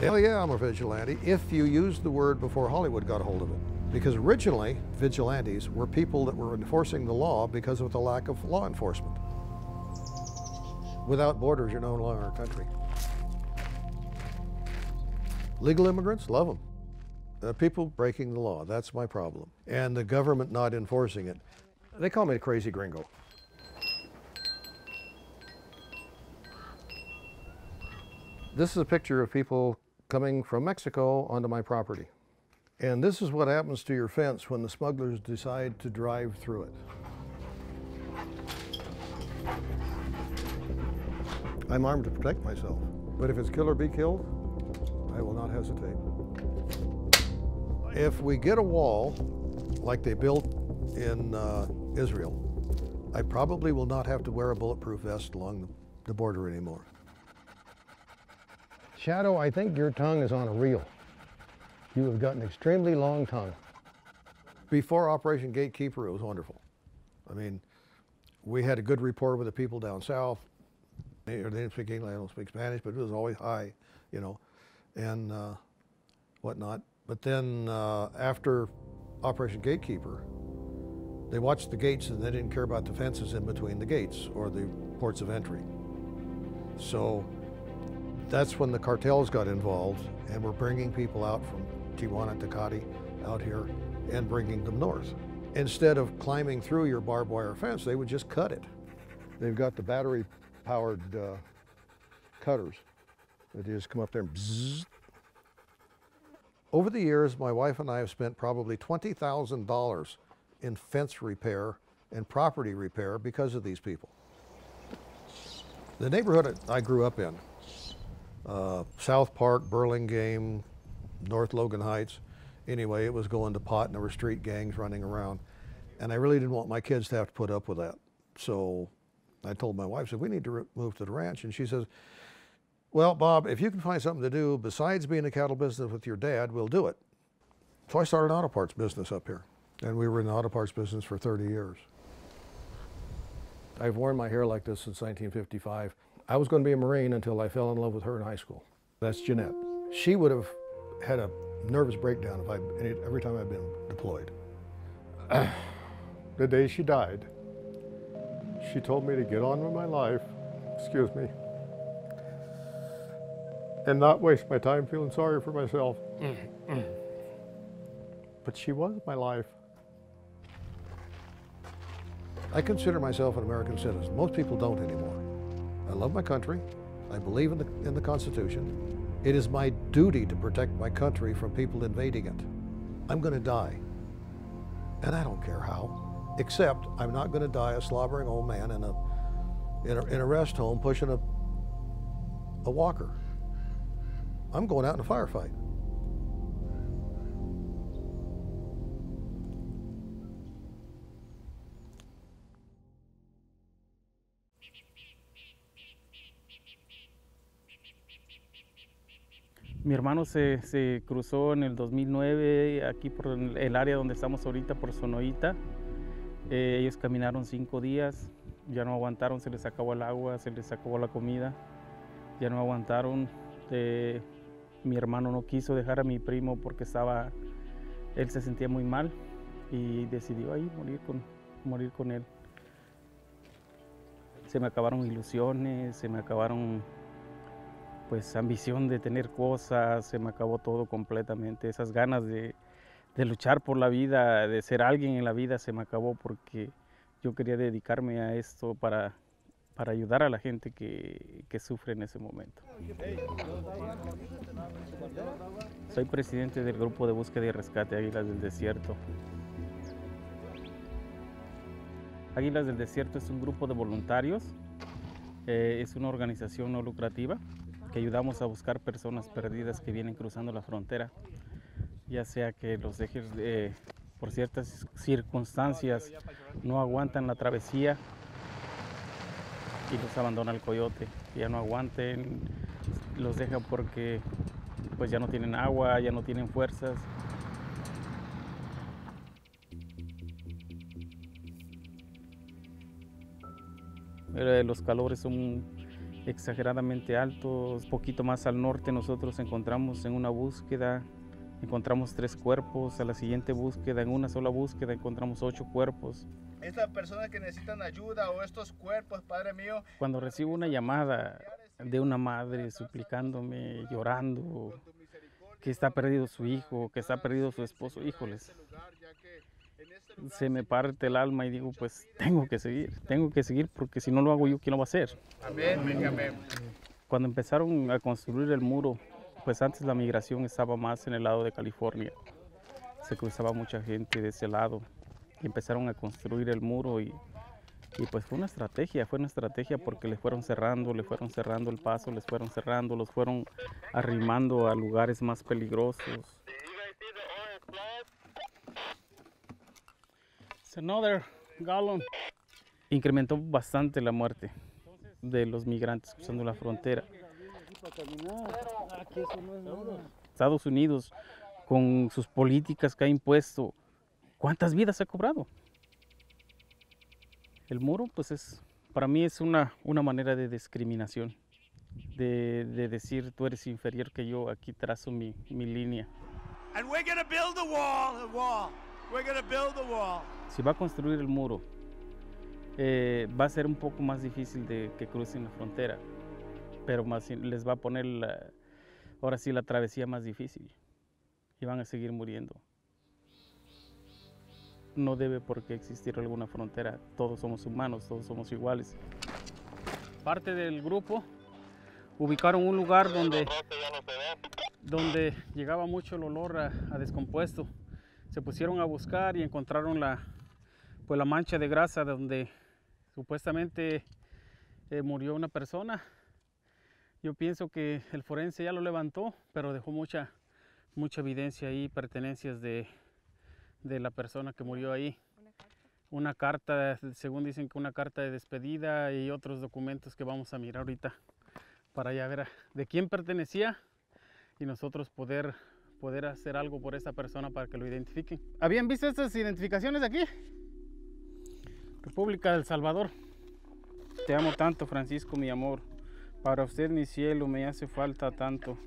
Hell yeah, I'm a vigilante, if you used the word before Hollywood got a hold of it. Because originally, vigilantes were people that were enforcing the law because of the lack of law enforcement. Without borders, you're no longer a country. Legal immigrants, love them. People breaking the law, that's my problem. And the government not enforcing it. They call me a crazy gringo. This is a picture of people coming from Mexico onto my property. And this is what happens to your fence when the smugglers decide to drive through it. I'm armed to protect myself, but if it's kill or be killed, I will not hesitate. If we get a wall like they built in Israel, I probably will not have to wear a bulletproof vest along the border anymore. Shadow, I think your tongue is on a reel. You have got an extremely long tongue. Before Operation Gatekeeper, it was wonderful. I mean, we had a good rapport with the people down south. They didn't speak English, I don't speak Spanish, but it was always high, you know, and whatnot. But then after Operation Gatekeeper, they watched the gates and they didn't care about the fences in between the gates or the ports of entry. So that's when the cartels got involved and were bringing people out from Tijuana, Tecate, out here, and bringing them north. Instead of climbing through your barbed wire fence, they would just cut it. They've got the battery-powered cutters that just come up there and bzzz. Over the years, my wife and I have spent probably $20,000 in fence repair and property repair because of these people. The neighborhood I grew up in, South Park, Burlingame, North Logan Heights, anyway, it was going to pot and there were street gangs running around. And I really didn't want my kids to have to put up with that. So I told my wife, I said, we need to move to the ranch. And she says, well, Bob, if you can find something to do besides being in the cattle business with your dad, we'll do it. So I started an auto parts business up here. And we were in the auto parts business for 30 years. I've worn my hair like this since 1955. I was going to be a Marine until I fell in love with her in high school. That's Jeanette. She would have had a nervous breakdown if every time I've been deployed. The day she died, she told me to get on with my life, excuse me, and not waste my time feeling sorry for myself. But she was my life. I consider myself an American citizen. Most people don't anymore. I love my country. I believe in the Constitution. It is my duty to protect my country from people invading it. I'm going to die, and I don't care how, except I'm not going to die a slobbering old man in a rest home pushing a walker. I'm going out in a firefight. Mi hermano se cruzó en el 2009 aquí por el área donde estamos ahorita, por Sonoita. Ellos caminaron 5 días, ya no aguantaron, se les acabó el agua, se les acabó la comida, ya no aguantaron. Mi hermano no quiso dejar a mi primo porque él se sentía muy mal y decidió ahí morir con él. Se me acabaron ilusiones, se me acabaron pues ambición de tener cosas, se me acabó todo completamente. Esas ganas de luchar por la vida, de ser alguien en la vida, se me acabó porque yo quería dedicarme a esto para ayudar a la gente que sufre en ese momento. Soy presidente del Grupo de Búsqueda y Rescate Águilas del Desierto. Águilas del Desierto es un grupo de voluntarios, es una organización no lucrativa que ayudamos a buscar personas perdidas que vienen cruzando la frontera, ya sea que los dejes por ciertas circunstancias no aguantan la travesía y los abandona el coyote, que ya no aguanten, los dejan porque pues ya no tienen agua, ya no tienen fuerzas. Los calores son exageradamente altos. Poquito más al norte nosotros encontramos en una búsqueda, encontramos 3 cuerpos, a la siguiente búsqueda, en una sola búsqueda encontramos 8 cuerpos. ¿Es la persona que necesitan ayuda o estos cuerpos, Padre mío? Cuando recibo una llamada de una madre suplicándome, llorando, que está perdido su hijo, que está perdido su esposo, híjoles, se me parte el alma y digo, pues tengo que seguir porque si no lo hago yo, ¿quién lo va a hacer? Amén, amén, amén. Cuando empezaron a construir el muro, pues antes la migración estaba más en el lado de California. Se cruzaba mucha gente de ese lado y empezaron a construir el muro y pues fue una estrategia porque les fueron cerrando el paso, los fueron arrimando a lugares más peligrosos. Another gallon. Incrementó bastante la muerte de los migrantes cruzando la frontera. Estados Unidos, con sus políticas que ha impuesto, ¿cuántas vidas ha cobrado? El muro, pues para mí es una manera de discriminación, de decir tú eres inferior que yo, aquí trazo mi línea. And we're gonna build the wall, the wall. We're gonna build the wall. Si va a construir el muro, va a ser un poco más difícil de que crucen la frontera, pero les va a poner ahora sí la travesía más difícil y van a seguir muriendo. No debe por qué existir alguna frontera, todos somos humanos, todos somos iguales. Parte del grupo ubicaron un lugar donde llegaba mucho el olor a descompuesto. Se pusieron a buscar y encontraron la mancha de grasa donde supuestamente murió una persona. Yo pienso que el forense ya lo levantó, pero dejó mucha evidencia ahí, pertenencias de la persona que murió ahí. Una carta, según dicen que una carta de despedida y otros documentos que vamos a mirar ahorita para ya ver de quién pertenecía y nosotros poder hacer algo por esta persona para que lo identifiquen. ¿Habían visto estas identificaciones de aquí? República del Salvador. Te amo tanto, Francisco, mi amor. Para usted, mi cielo, me hace falta tanto.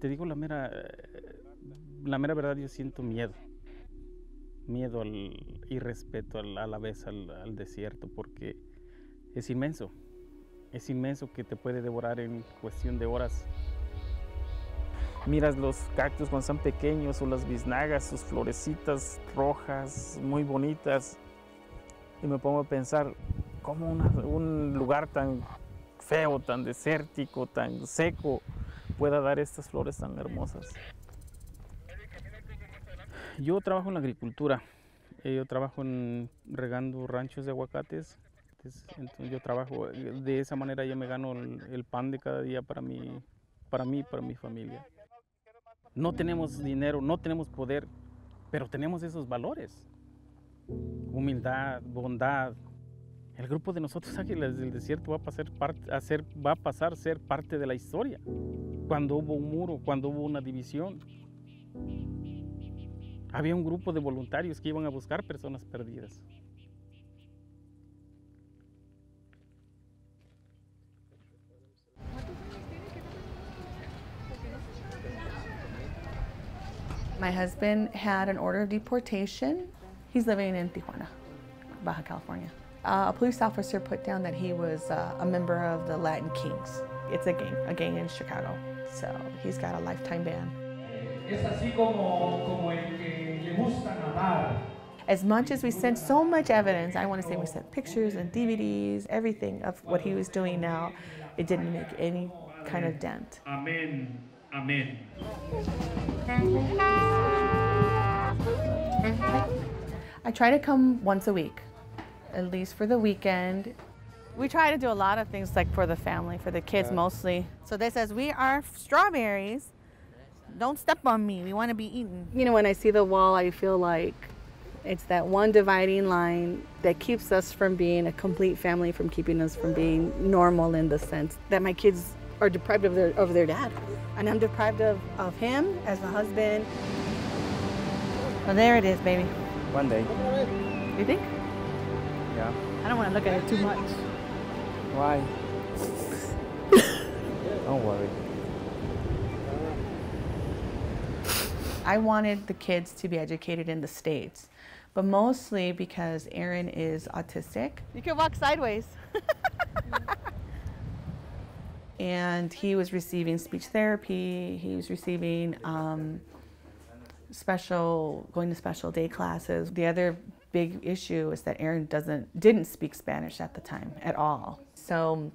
Te digo la mera verdad, yo siento miedo. Miedo y respeto a la vez al desierto, porque es inmenso. Es inmenso que te puede devorar en cuestión de horas. Miras los cactus cuando están pequeños o las biznagas, sus florecitas rojas, muy bonitas. Y me pongo a pensar, ¿cómo un lugar tan feo, tan desértico, tan seco pueda dar estas flores tan hermosas? Yo trabajo en la agricultura. Yo trabajo regando ranchos de aguacates. Entonces yo trabajo, de esa manera yo me gano el pan de cada día para mi familia. No tenemos dinero, no tenemos poder, pero tenemos esos valores. Humildad, bondad. El grupo de nosotros, Águilas del Desierto, va a pasar a ser parte de la historia. Cuando hubo un muro, cuando hubo una división, había un grupo de voluntarios que iban a buscar personas perdidas. My husband had an order of deportation. He's living in Tijuana, Baja California. A police officer put down that he was a member of the Latin Kings. It's a gang in Chicago. So he's got a lifetime ban. As much as we sent so much evidence, I want to say we sent pictures and DVDs, everything of what he was doing now, it didn't make any kind of dent. Amen. Amén. I try to come once a week, at least for the weekend. We try to do a lot of things like for the family, for the kids mostly. So this says, we are strawberries. Don't step on me, we want to be eaten. You know, when I see the wall, I feel like it's that one dividing line that keeps us from being a complete family, from keeping us from being normal in the sense that my kids are deprived of their dad, and I'm deprived of him as a husband. Well, there it is, baby. One day. You think? Yeah. I don't want to look at it too much. Why? Don't worry. I wanted the kids to be educated in the States, but mostly because Aaron is autistic. You can walk sideways. And he was receiving speech therapy. He was receiving going to special day classes. The other big issue is that Aaron didn't speak Spanish at the time at all. So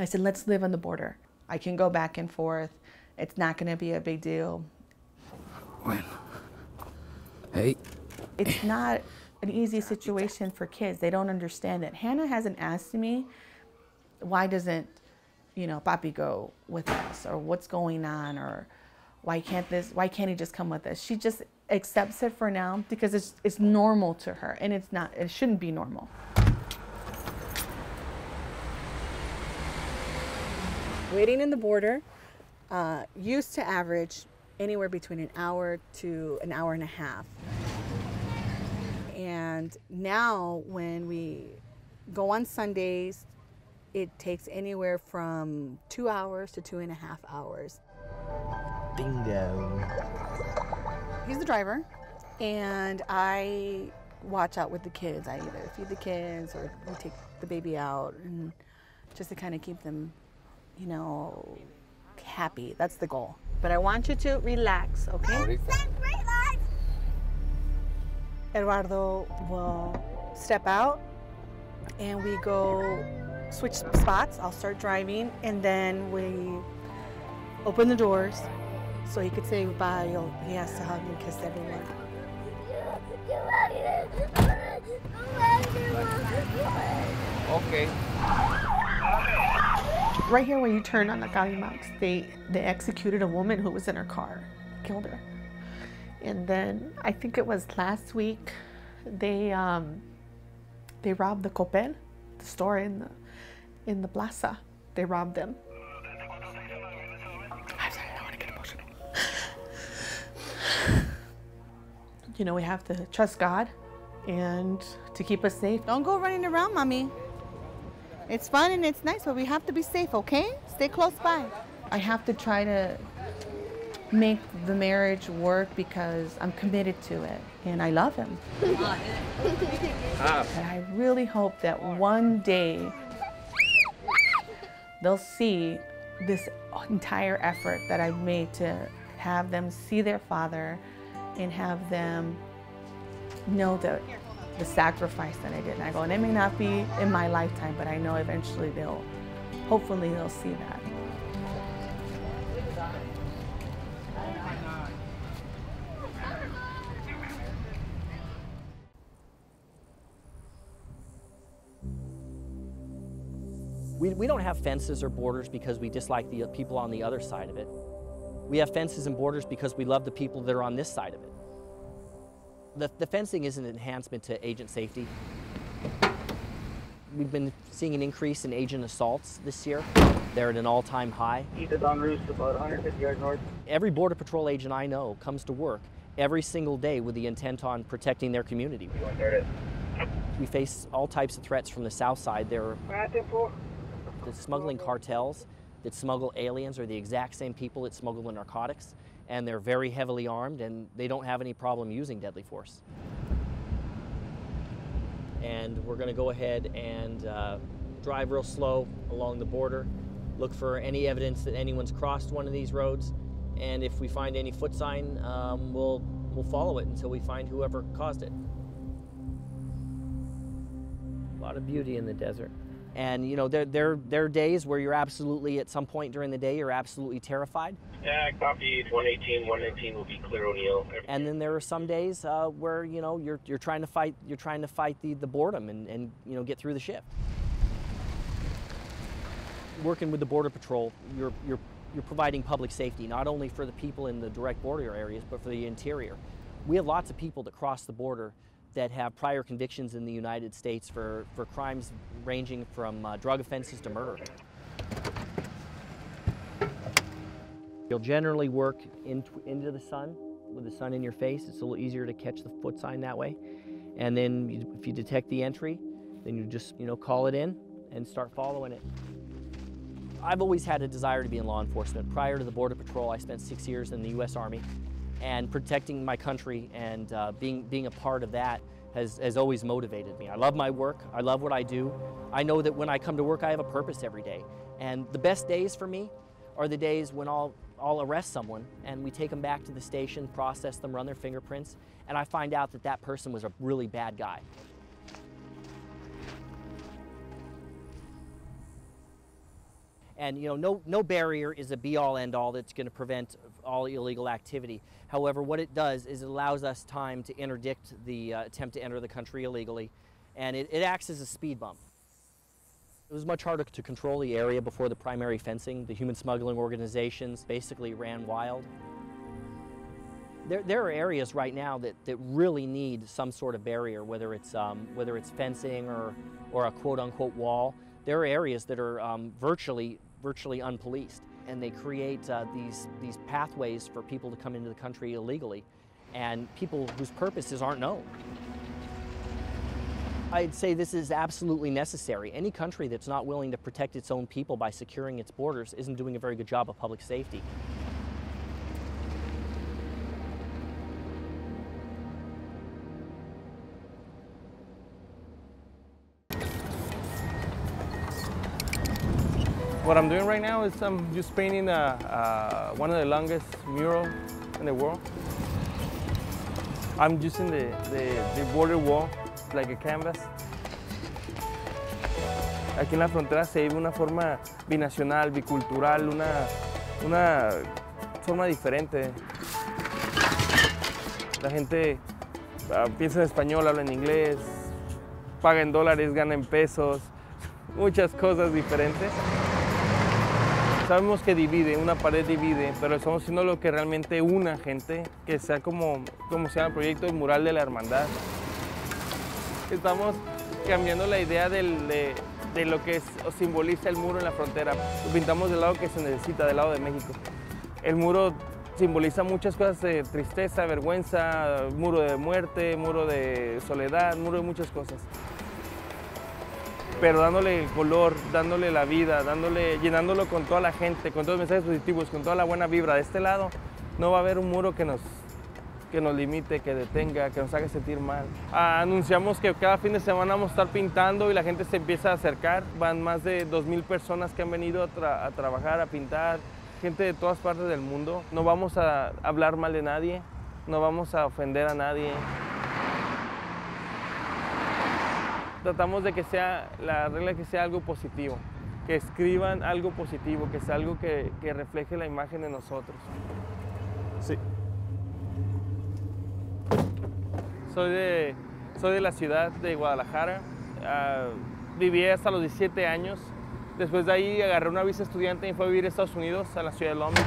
I said, let's live on the border. I can go back and forth. It's not going to be a big deal. Well, hey. It's not an easy situation for kids. They don't understand it. Hannah hasn't asked me, why doesn't, you know, Papi go with us, or what's going on, or why can't he just come with us? She just accepts it for now because it's normal to her, and it's not, it shouldn't be normal. Waiting in the border used to average anywhere between an hour to an hour and a half. And now when we go on Sundays, it takes anywhere from 2 hours to 2.5 hours. Bingo. He's the driver, and I watch out with the kids. I either feed the kids or we take the baby out, and just to kind of keep them, you know, happy. That's the goal. But I want you to relax, okay? Eduardo will step out, and we go switch spots. I'll start driving, and then we open the doors so he could say goodbye. He has to hug and kiss everyone. Okay. Right here where you turn on the Calimax, they executed a woman who was in her car, killed her. And then I think it was last week, they robbed the Coppel, the store in the plaza. They robbed them. I'm sorry, I don't want to get emotional. You know, we have to trust God and to keep us safe. Don't go running around, Mommy. It's fun and it's nice, but we have to be safe, okay? Stay close by. I have to try to make the marriage work because I'm committed to it and I love him. And I really hope that one day they'll see this entire effort that I've made to have them see their father and have them know that the sacrifice that I did. And I go, and it may not be in my lifetime, but I know eventually hopefully they'll see that. We don't have fences or borders because we dislike the people on the other side of it. We have fences and borders because we love the people that are on this side of it. The fencing is an enhancement to agent safety. We've been seeing an increase in agent assaults this year. They're at an all-time high. East of Don Roos, about 150 yards north. Every Border Patrol agent I know comes to work every single day with the intent on protecting their community. We face all types of threats from the south side. There are the smuggling cartels that smuggle aliens are the exact same people that smuggle the narcotics, and they're very heavily armed, and they don't have any problem using deadly force. And we're going to go ahead and drive real slow along the border, look for any evidence that anyone's crossed one of these roads, and if we find any foot sign, we'll follow it until we find whoever caused it. A lot of beauty in the desert. And, you know, there are days where you're absolutely, at some point during the day, you're absolutely terrified. Yeah, copy 118, 119 will be clear, O'Neill. And then there are some days where, you know, you're trying to fight, the boredom and, you know, get through the shift. Working with the Border Patrol, you're providing public safety, not only for the people in the direct border areas, but for the interior. We have lots of people that cross the border that have prior convictions in the United States for crimes ranging from drug offenses to murder. You'll generally work into the sun, with the sun in your face. It's a little easier to catch the foot sign that way. And then if you detect the entry, then you just, you know, call it in and start following it. I've always had a desire to be in law enforcement. Prior to the Border Patrol, I spent 6 years in the U.S. Army, and protecting my country and being a part of that has always motivated me. I love my work. I love what I do. I know that when I come to work, I have a purpose every day. And the best days for me are the days when I'll arrest someone and we take them back to the station, process them, run their fingerprints, and I find out that that person was a really bad guy. And you know, no barrier is a be-all, end-all that's going to prevent all illegal activity. However, what it does is it allows us time to interdict the attempt to enter the country illegally, and it acts as a speed bump. It was much harder to control the area before the primary fencing. The human smuggling organizations basically ran wild. There are areas right now that really need some sort of barrier, whether it's fencing or a quote-unquote wall. There are areas that are virtually unpoliced, and they create these pathways for people to come into the country illegally, and people whose purposes aren't known. I'd say this is absolutely necessary. Any country that's not willing to protect its own people by securing its borders isn't doing a very good job of public safety. What I'm doing right now is I'm just painting one of the longest murals in the world. I'm using the border wall like a canvas. Aquí en la frontera se vive una forma binacional, bicultural, una forma diferente. La gente piensa en español, habla en inglés, paga en dólares, gana en pesos, muchas cosas diferentes. Sabemos que divide, una pared divide, pero estamos haciendo lo que realmente una gente, que sea como se llama el proyecto del Mural de la Hermandad. Estamos cambiando la idea de lo que simboliza el muro en la frontera. Lo pintamos del lado que se necesita, del lado de México. El muro simboliza muchas cosas de tristeza, vergüenza, muro de muerte, muro de soledad, muro de muchas cosas. Pero dándole el color, dándole la vida, llenándolo con toda la gente, con todos los mensajes positivos, con toda la buena vibra. De este lado no va a haber un muro que nos limite, que detenga, que nos haga sentir mal. Anunciamos que cada fin de semana vamos a estar pintando y la gente se empieza a acercar. Van más de 2,000 personas que han venido a trabajar, a pintar, gente de todas partes del mundo. No vamos a hablar mal de nadie, no vamos a ofender a nadie. Tratamos de que sea, la regla que sea algo positivo, que escriban algo positivo, que sea algo que refleje la imagen de nosotros. Sí. Soy de la ciudad de Guadalajara, viví hasta los 17 años, después de ahí agarré una visa estudiante y fui a vivir a Estados Unidos, a la ciudad de Londres.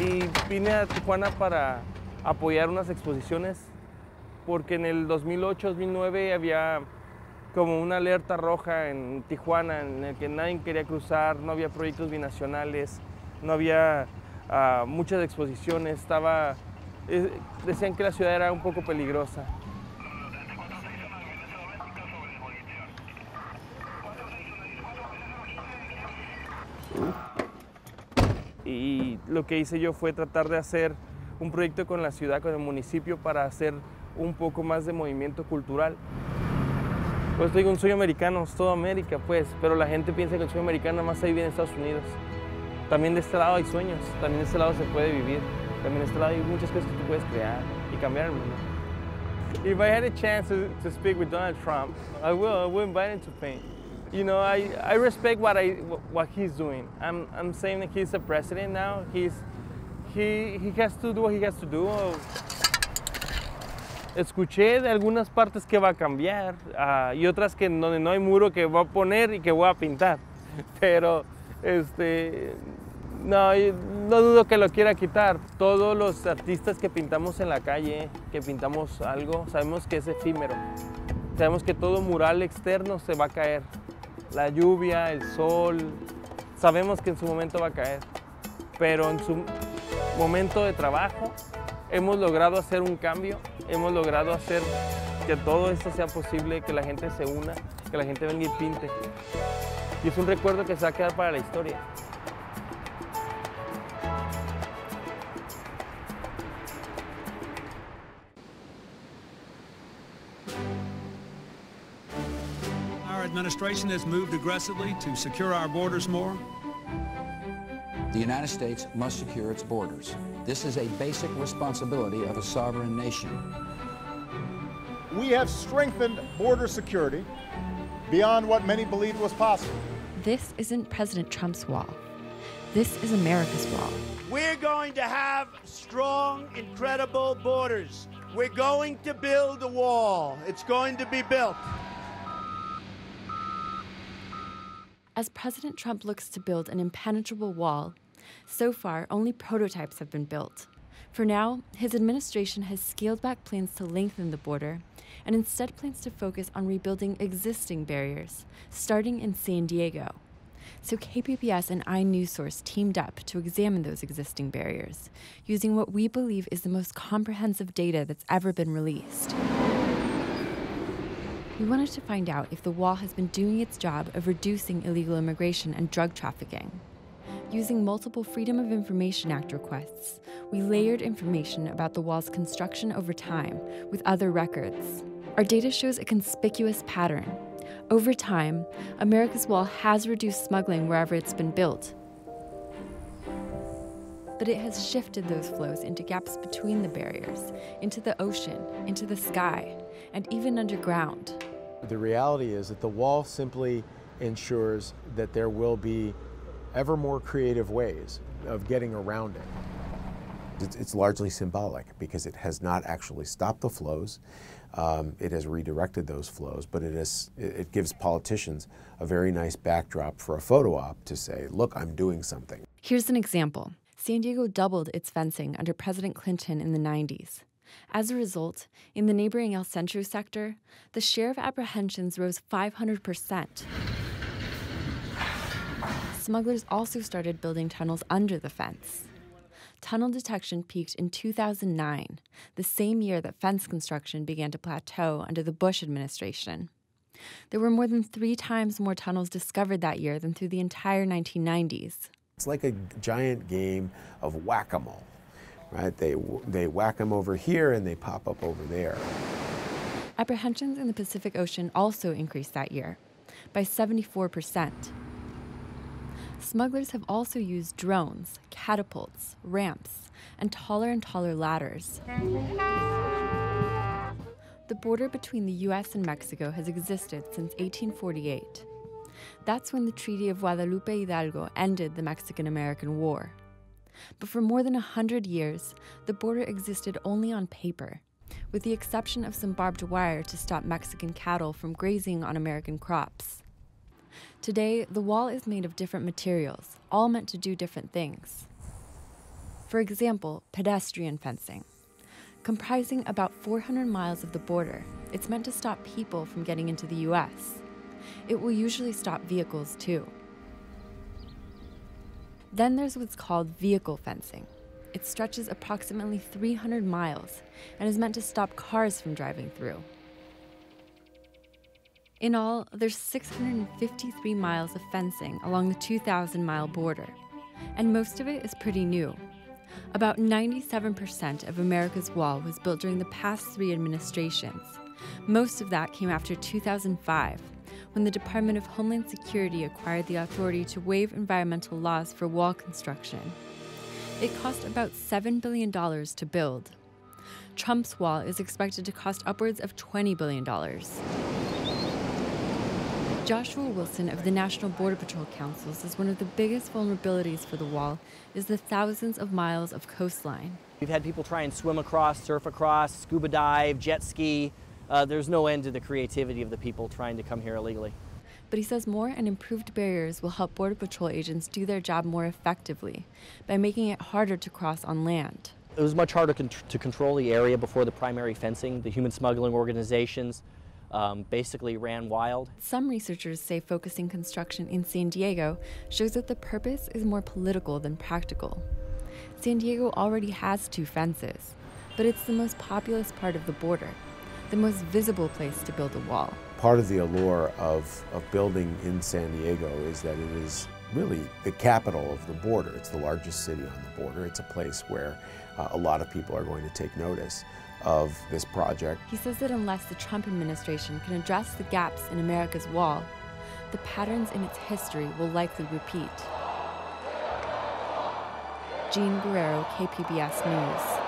Y vine a Tijuana para apoyar unas exposiciones porque en el 2008-2009 había como una alerta roja en Tijuana en el que nadie quería cruzar, no había proyectos binacionales, no había muchas exposiciones, decían que la ciudad era un poco peligrosa. Y lo que hice yo fue tratar de hacer un proyecto con la ciudad, con el municipio, para hacer un poco más de movimiento cultural. Pues digo, un sueño americano, es toda América, pues, pero la gente piensa que el sueño americano nada más ahí viene en Estados Unidos. También de este lado hay sueños, también de este lado se puede vivir, también de este lado hay muchas cosas que tú puedes crear y cambiar el mundo. If I had a chance to speak with Donald Trump, I will invite him to paint. You know, I respect what he's doing. I'm saying that he's the president now. He has to do what he has to do. Escuché de algunas partes que va a cambiar y otras que donde no hay muro que va a poner y que voy a pintar. Pero no dudo que lo quiera quitar. Todos los artistas que pintamos en la calle, que pintamos algo, sabemos que es efímero. Sabemos que todo mural externo se va a caer. La lluvia, el sol, sabemos que en su momento va a caer. Pero en su momento de trabajo hemos logrado hacer un cambio. Hemos logrado hacer que todo esto sea posible, que la gente se una, que la gente venga y pinte. y es un recuerdo que se va a quedar para la historia. Our administration has moved aggressively to secure our borders more. The United States must secure its borders. This is a basic responsibility of a sovereign nation. We have strengthened border security beyond what many believed was possible. This isn't President Trump's wall. This is America's wall. We're going to have strong, incredible borders. We're going to build a wall. It's going to be built. As President Trump looks to build an impenetrable wall, so far, only prototypes have been built. For now, his administration has scaled back plans to lengthen the border and instead plans to focus on rebuilding existing barriers, starting in San Diego. So KPBS and iNewsource teamed up to examine those existing barriers, using what we believe is the most comprehensive data that's ever been released. We wanted to find out if the wall has been doing its job of reducing illegal immigration and drug trafficking. Using multiple Freedom of Information Act requests, we layered information about the wall's construction over time with other records. Our data shows a conspicuous pattern. Over time, America's wall has reduced smuggling wherever it's been built, but it has shifted those flows into gaps between the barriers, into the ocean, into the sky, and even underground. The reality is that the wall simply ensures that there will be ever more creative ways of getting around it. It's largely symbolic because it has not actually stopped the flows. It has redirected those flows, but it gives politicians a very nice backdrop for a photo op to say, look, I'm doing something. Here's an example. San Diego doubled its fencing under President Clinton in the 90s. As a result, in the neighboring El Centro sector, the share of apprehensions rose 500%. Smugglers also started building tunnels under the fence. Tunnel detection peaked in 2009, the same year that fence construction began to plateau under the Bush administration. There were more than 3 times more tunnels discovered that year than through the entire 1990s. It's like a giant game of whack-a-mole, right? They whack them over here and they pop up over there. Apprehensions in the Pacific Ocean also increased that year by 74%. Smugglers have also used drones, catapults, ramps, and taller ladders. The border between the U.S. and Mexico has existed since 1848. That's when the Treaty of Guadalupe Hidalgo ended the Mexican-American War. But for more than 100 years, the border existed only on paper, with the exception of some barbed wire to stop Mexican cattle from grazing on American crops. Today, the wall is made of different materials, all meant to do different things. For example, pedestrian fencing. Comprising about 400 miles of the border, it's meant to stop people from getting into the U.S. It will usually stop vehicles, too. Then there's what's called vehicle fencing. It stretches approximately 300 miles and is meant to stop cars from driving through. In all, there's 653 miles of fencing along the 2,000-mile border, and most of it is pretty new. About 97% of America's wall was built during the past 3 administrations. Most of that came after 2005, when the Department of Homeland Security acquired the authority to waive environmental laws for wall construction. It cost about $7 billion to build. Trump's wall is expected to cost upwards of $20 billion. Joshua Wilson of the National Border Patrol Council says one of the biggest vulnerabilities for the wall is the thousands of miles of coastline. We've had people try and swim across, surf across, scuba dive, jet ski. There's no end to the creativity of the people trying to come here illegally. But he says more and improved barriers will help Border Patrol agents do their job more effectively by making it harder to cross on land. It was much harder to control the area before the primary fencing, the human smuggling organizations. Basically ran wild. Some researchers say focusing construction in San Diego shows that the purpose is more political than practical. San Diego already has 2 fences, but it's the most populous part of the border, the most visible place to build a wall. Part of the allure of building in San Diego is that it is really the capital of the border. It's the largest city on the border. It's a place where a lot of people are going to take notice of this project. He says that unless the Trump administration can address the gaps in America's wall, the patterns in its history will likely repeat. Jean Guerrero, KPBS News.